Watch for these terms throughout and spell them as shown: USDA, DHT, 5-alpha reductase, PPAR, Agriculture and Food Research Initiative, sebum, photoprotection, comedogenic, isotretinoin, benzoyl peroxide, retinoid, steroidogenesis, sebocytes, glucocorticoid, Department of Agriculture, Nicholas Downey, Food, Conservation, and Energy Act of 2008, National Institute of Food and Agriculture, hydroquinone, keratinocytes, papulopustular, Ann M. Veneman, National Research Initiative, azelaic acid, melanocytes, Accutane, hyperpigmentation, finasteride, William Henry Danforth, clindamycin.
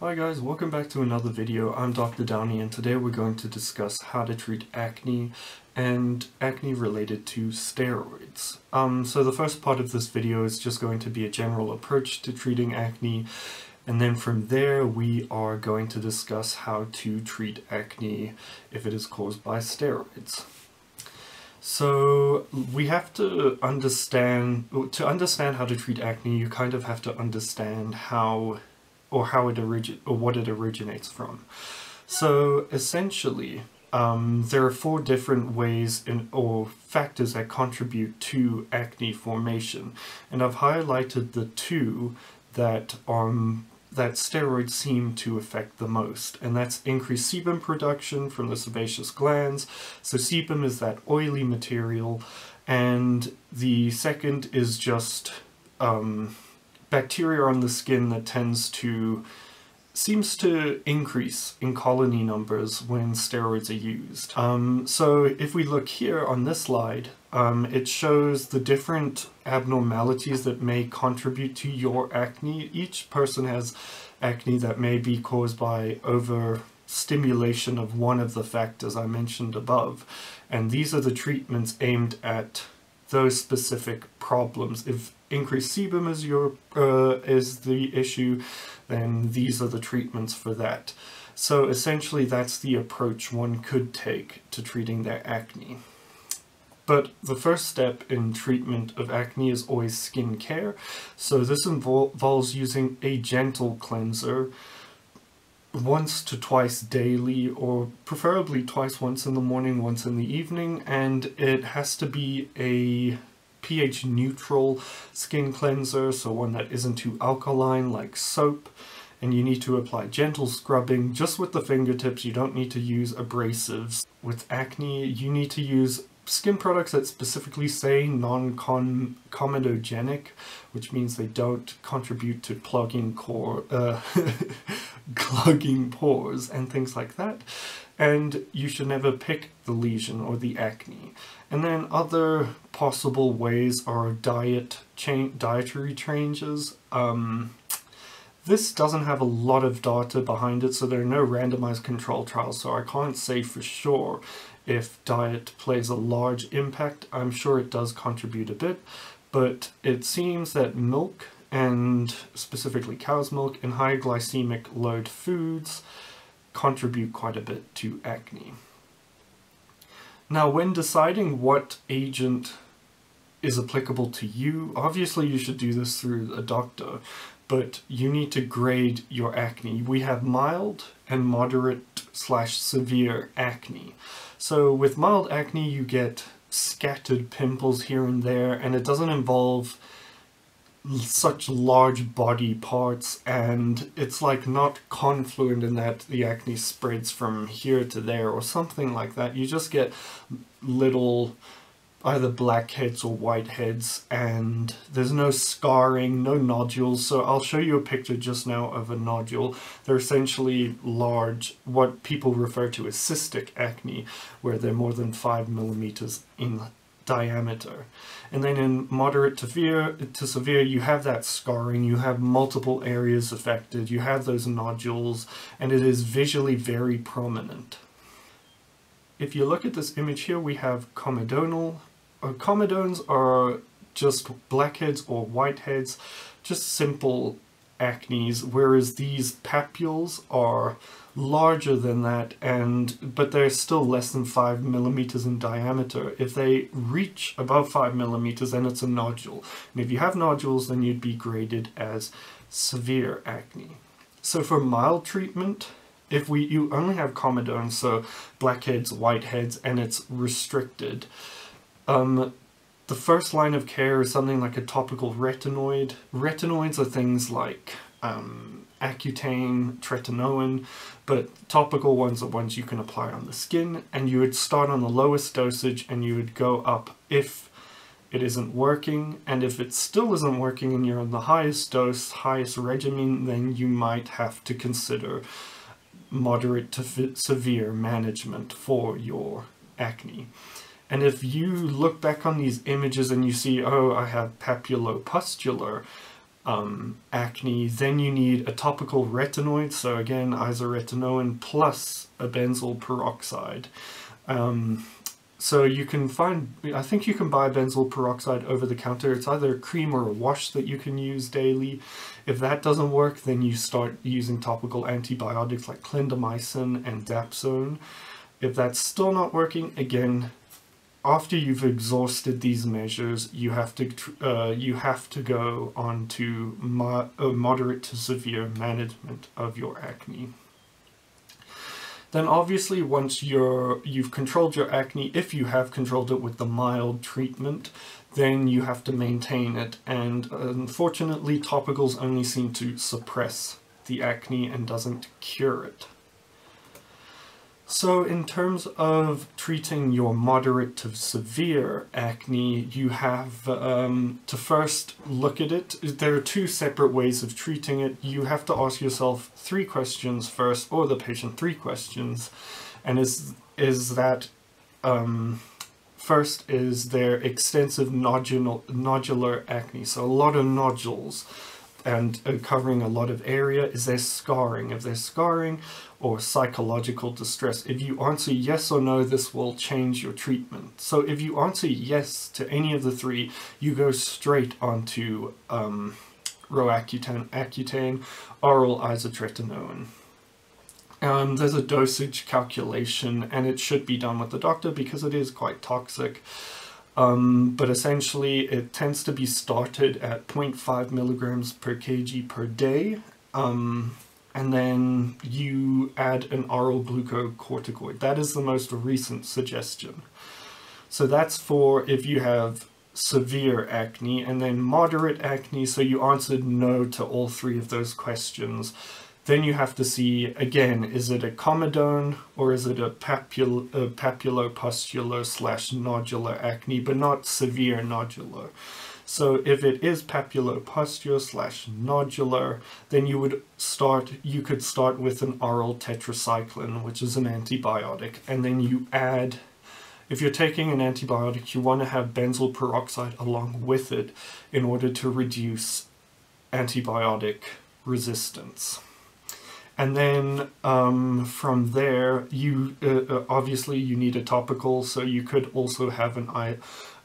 Hi guys, welcome back to another video. I'm Dr. Downey and today we're going to discuss how to treat acne and acne related to steroids. So the first part of this video is just going to be a general approach to treating acne, and then from there we are going to discuss how to treat acne if it is caused by steroids. So we have to understand how to treat acne. You kind of have to understand what it originates from. So essentially, there are four different ways or factors that contribute to acne formation, and I've highlighted the two that steroids seem to affect the most, and that's increased sebum production from the sebaceous glands. So sebum is that oily material, and the second is just bacteria on the skin that seems to increase in colony numbers when steroids are used. So if we look here on this slide, it shows the different abnormalities that may contribute to your acne. Each person has acne that may be caused by overstimulation of one of the factors I mentioned above, and these are the treatments aimed at those specific problems. If increased sebum is the issue, then these are the treatments for that. So essentially that's the approach one could take to treating their acne. But the first step in treatment of acne is always skin care. So this involves using a gentle cleanser once to twice daily, or preferably twice, once in the morning, once in the evening, and it has to be a pH neutral skin cleanser, so one that isn't too alkaline like soap, and you need to apply gentle scrubbing just with the fingertips. You don't need to use abrasives. With acne, you need to use skin products that specifically say non-comedogenic, which means they don't contribute to clogging pores and things like that, and you should never pick the lesion or the acne. And then other possible ways are dietary changes. This doesn't have a lot of data behind it, so there are no randomized control trials, so I can't say for sure if diet plays a large impact. I'm sure it does contribute a bit, but it seems that milk, and specifically cow's milk, and high glycemic load foods contribute quite a bit to acne. Now, when deciding what agent is applicable to you, obviously you should do this through a doctor, but you need to grade your acne. We have mild and moderate/severe acne. So with mild acne, you get scattered pimples here and there, and it doesn't involve such large body parts, and it's like not confluent in that the acne spreads from here to there or something like that. You just get little either blackheads or whiteheads, and there's no scarring, no nodules. So I'll show you a picture just now of a nodule. They're essentially large, what people refer to as cystic acne, where they're more than 5 millimeters in diameter. And then in moderate to severe, you have that scarring, you have multiple areas affected, you have those nodules, and it is visually very prominent. If you look at this image here, we have comedonal. Comedones are just blackheads or whiteheads, just simple acnes, whereas these papules are larger than that, but they're still less than 5 millimeters in diameter. If they reach above 5 millimeters, then it's a nodule, and if you have nodules, then you'd be graded as severe acne. So for mild treatment, if you only have comedones, so blackheads, whiteheads, and it's restricted, the first line of care is something like a topical retinoid. Retinoids are things like Accutane, Tretinoin, but topical ones are ones you can apply on the skin, and you would start on the lowest dosage and you would go up if it isn't working. And if it still isn't working and you're on the highest dose, highest regimen, then you might have to consider moderate to severe management for your acne. And if you look back on these images and you see, oh, I have papulopustular acne. Then you need a topical retinoid, so again isoretinoin plus a benzoyl peroxide. So you can find, I think you can buy benzoyl peroxide over the counter. It's either a cream or a wash that you can use daily. If that doesn't work, then you start using topical antibiotics like clindamycin and dapsone. If that's still not working, again, after you've exhausted these measures, you have to go on to moderate to severe management of your acne. Then obviously once you've controlled your acne, if you have controlled it with the mild treatment, then you have to maintain it, and unfortunately topicals only seem to suppress the acne and doesn't cure it. So in terms of treating your moderate to severe acne, you have to first look at it. There are two separate ways of treating it. You have to ask yourself three questions first, or the patient three questions. And first is there extensive nodular acne, so a lot of nodules and covering a lot of area. Is there scarring? If there's scarring, or psychological distress. If you answer yes or no, this will change your treatment. So if you answer yes to any of the three, you go straight onto Accutane, oral isotretinoin. There's a dosage calculation, and it should be done with the doctor because it is quite toxic. But essentially, it tends to be started at 0.5 milligrams per kg per day. And then you add an oral glucocorticoid. That is the most recent suggestion. So that's for if you have severe acne, and then moderate acne. So you answered no to all three of those questions. Then you have to see, again, is it a comedone or is it a papulopustular / nodular acne, but not severe nodular? So if it is papulopustular / nodular, then you could start with an oral tetracycline, which is an antibiotic, and then you add, if you're taking an antibiotic, you want to have benzoyl peroxide along with it in order to reduce antibiotic resistance. And then from there, you obviously you need a topical, so you could also have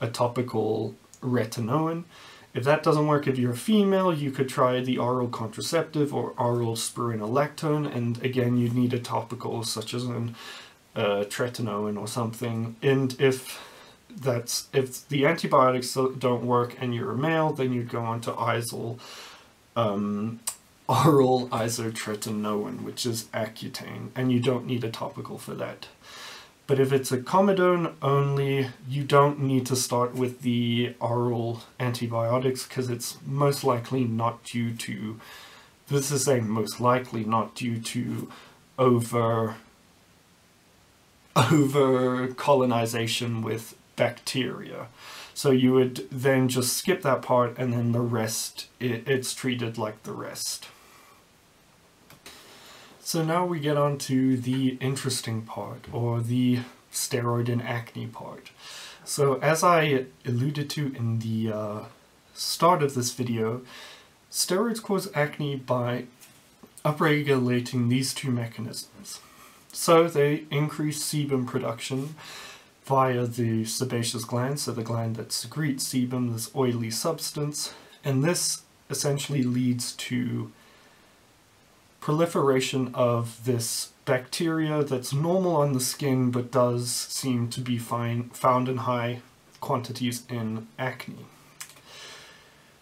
a topical retinoin. If that doesn't work, if you're a female, you could try the oral contraceptive or oral spironolactone, and again, you'd need a topical such as an tretinoin or something. And if the antibiotics don't work and you're a male, then you'd go on to oral isotretinoin, which is Accutane, and you don't need a topical for that. But if it's a comedone only, you don't need to start with the oral antibiotics because it's most likely not due to, this is saying most likely not due to over colonization with bacteria. So you would then just skip that part, and then the rest, it's treated like the rest. So now we get on to the interesting part, or the steroid and acne part. So as I alluded to in the start of this video, steroids cause acne by upregulating these two mechanisms. So they increase sebum production via the sebaceous gland, so the gland that secretes sebum, this oily substance, and this essentially leads to proliferation of this bacteria that's normal on the skin but does seem to be found in high quantities in acne.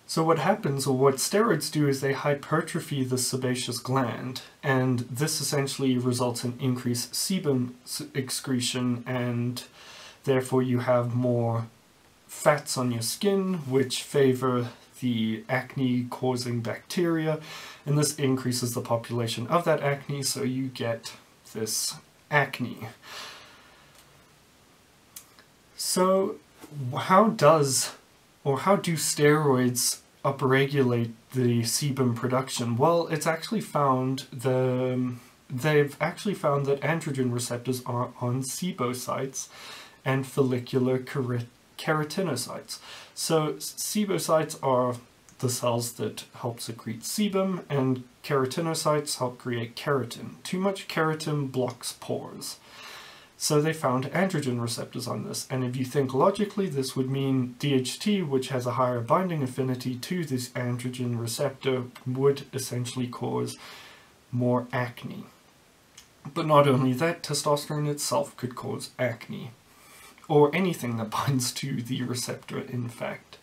So what happens, or what steroids do, is they hypertrophy the sebaceous gland, and this essentially results in increased sebum excretion, and therefore you have more fats on your skin which favor the acne-causing bacteria, and this increases the population of that acne, so you get this acne. So how do steroids upregulate the sebum production? Well, it's actually found they've actually found that androgen receptors are on sebocytes and follicular keratinocytes. So sebocytes are the cells that help secrete sebum, and keratinocytes help create keratin. Too much keratin blocks pores. So they found androgen receptors on this, and if you think logically, this would mean DHT, which has a higher binding affinity to this androgen receptor, would essentially cause more acne. But not only that, testosterone itself could cause acne, or anything that binds to the receptor, in fact.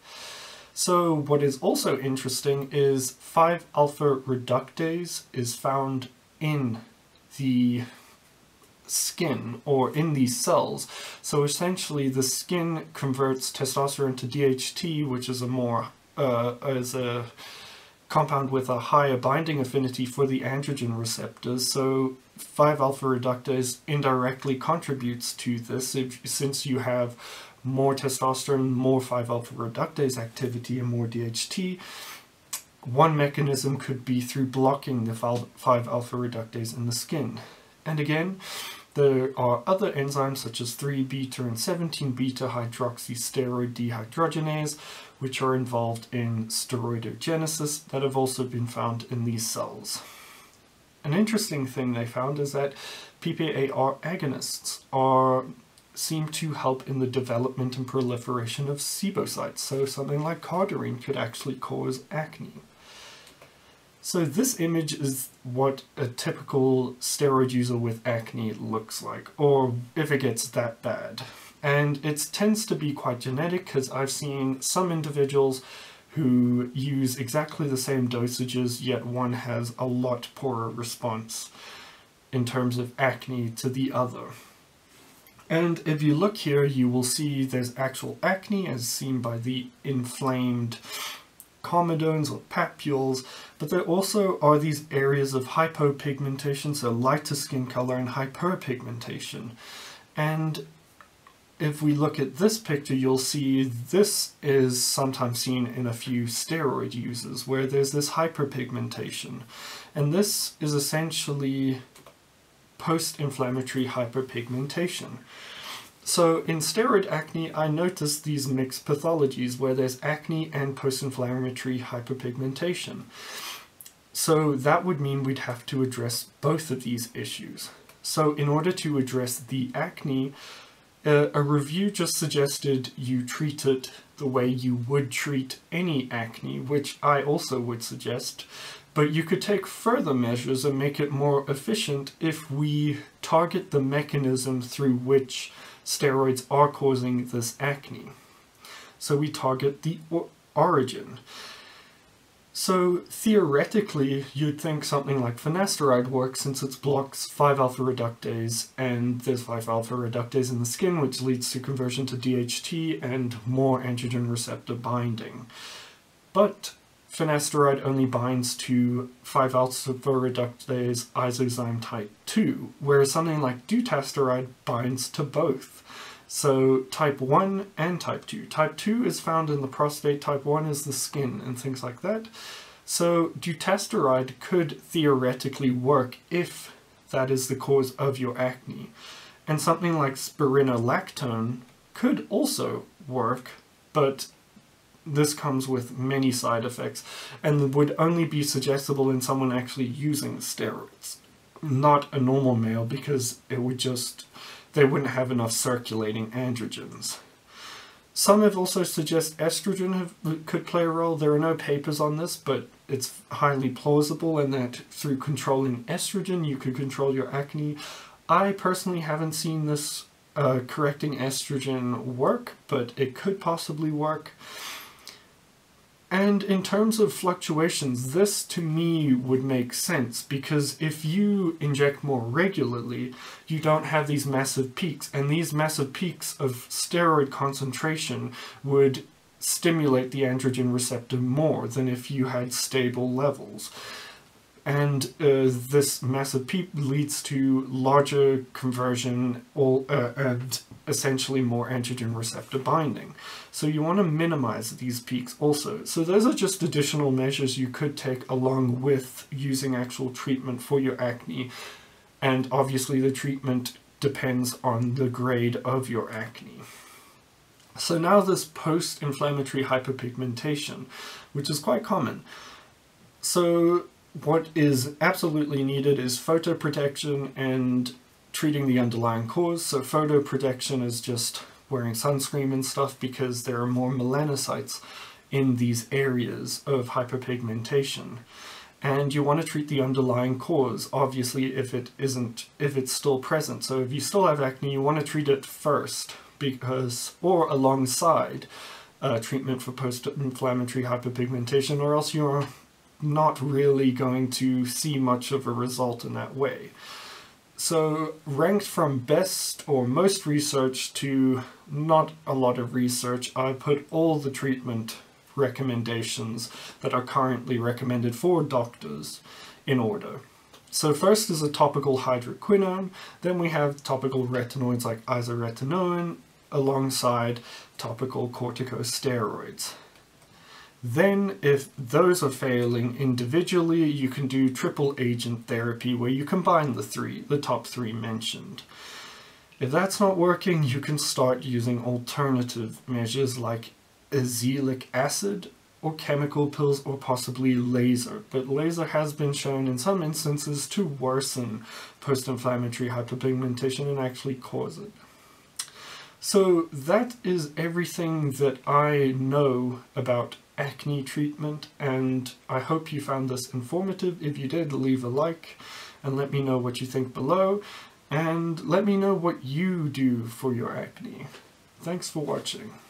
So what is also interesting is 5-alpha reductase is found in the skin, or in these cells. So essentially the skin converts testosterone to DHT, which is a compound with a higher binding affinity for the androgen receptors. So 5-alpha reductase indirectly contributes to this, since you have more testosterone, more 5-alpha reductase activity, and more DHT. One mechanism could be through blocking the 5-alpha reductase in the skin. And again, there are other enzymes such as 3-beta and 17-beta-hydroxysteroid dehydrogenase, which are involved in steroidogenesis, that have also been found in these cells. An interesting thing they found is that PPAR agonists seem to help in the development and proliferation of sebocytes, so something like cardarine could actually cause acne. So this image is what a typical steroid user with acne looks like, or if it gets that bad. And it tends to be quite genetic, because I've seen some individuals who use exactly the same dosages, yet one has a lot poorer response in terms of acne to the other. And if you look here, you will see there's actual acne as seen by the inflamed comedones or papules, but there also are these areas of hypopigmentation, so lighter skin color, and hyperpigmentation. And if we look at this picture, you'll see this is sometimes seen in a few steroid users, where there's this hyperpigmentation. And this is essentially post-inflammatory hyperpigmentation. So in steroid acne, I noticed these mixed pathologies where there's acne and post-inflammatory hyperpigmentation. So that would mean we'd have to address both of these issues. So in order to address the acne, a review just suggested you treat it the way you would treat any acne, which I also would suggest. But you could take further measures and make it more efficient if we target the mechanism through which steroids are causing this acne. So we target the origin. So theoretically, you'd think something like finasteride works, since it blocks 5-alpha reductase, and there's 5-alpha reductase in the skin, which leads to conversion to DHT and more androgen receptor binding. But finasteride only binds to 5-alpha reductase isozyme type 2, whereas something like dutasteride binds to both. So type 1 and type 2. Type 2 is found in the prostate, type 1 is the skin, and things like that. So dutasteride could theoretically work if that is the cause of your acne. And something like spironolactone could also work, but this comes with many side effects and would only be suggestible in someone actually using steroids, not a normal male, because it would just, they wouldn't have enough circulating androgens. Some have also suggested estrogen could play a role. There are no papers on this, but it's highly plausible, and that through controlling estrogen you could control your acne. I personally haven't seen this correcting estrogen work, but it could possibly work. And in terms of fluctuations, this to me would make sense, because if you inject more regularly, you don't have these massive peaks, and these massive peaks of steroid concentration would stimulate the androgen receptor more than if you had stable levels. And this massive peak leads to larger conversion and essentially more androgen receptor binding. So you want to minimize these peaks also. So those are just additional measures you could take along with using actual treatment for your acne. And obviously the treatment depends on the grade of your acne. So now this post-inflammatory hyperpigmentation, which is quite common. So what is absolutely needed is photoprotection and treating the underlying cause. So photoprotection is just wearing sunscreen and stuff, because there are more melanocytes in these areas of hyperpigmentation. And you want to treat the underlying cause, obviously, if it's still present. So if you still have acne, you want to treat it first, because, or alongside treatment for post-inflammatory hyperpigmentation, or else you're not really going to see much of a result in that way. So ranked from best or most research to not a lot of research, I put all the treatment recommendations that are currently recommended for doctors in order. So first is a topical hydroquinone, then we have topical retinoids like isotretinoin alongside topical corticosteroids. Then if those are failing individually, you can do triple agent therapy where you combine the top three mentioned. If that's not working, you can start using alternative measures like azelaic acid or chemical pills, or possibly laser, but laser has been shown in some instances to worsen post-inflammatory hyperpigmentation and actually cause it. So that is everything that I know about acne treatment, and I hope you found this informative. If you did, leave a like and let me know what you think below, and let me know what you do for your acne. Thanks for watching.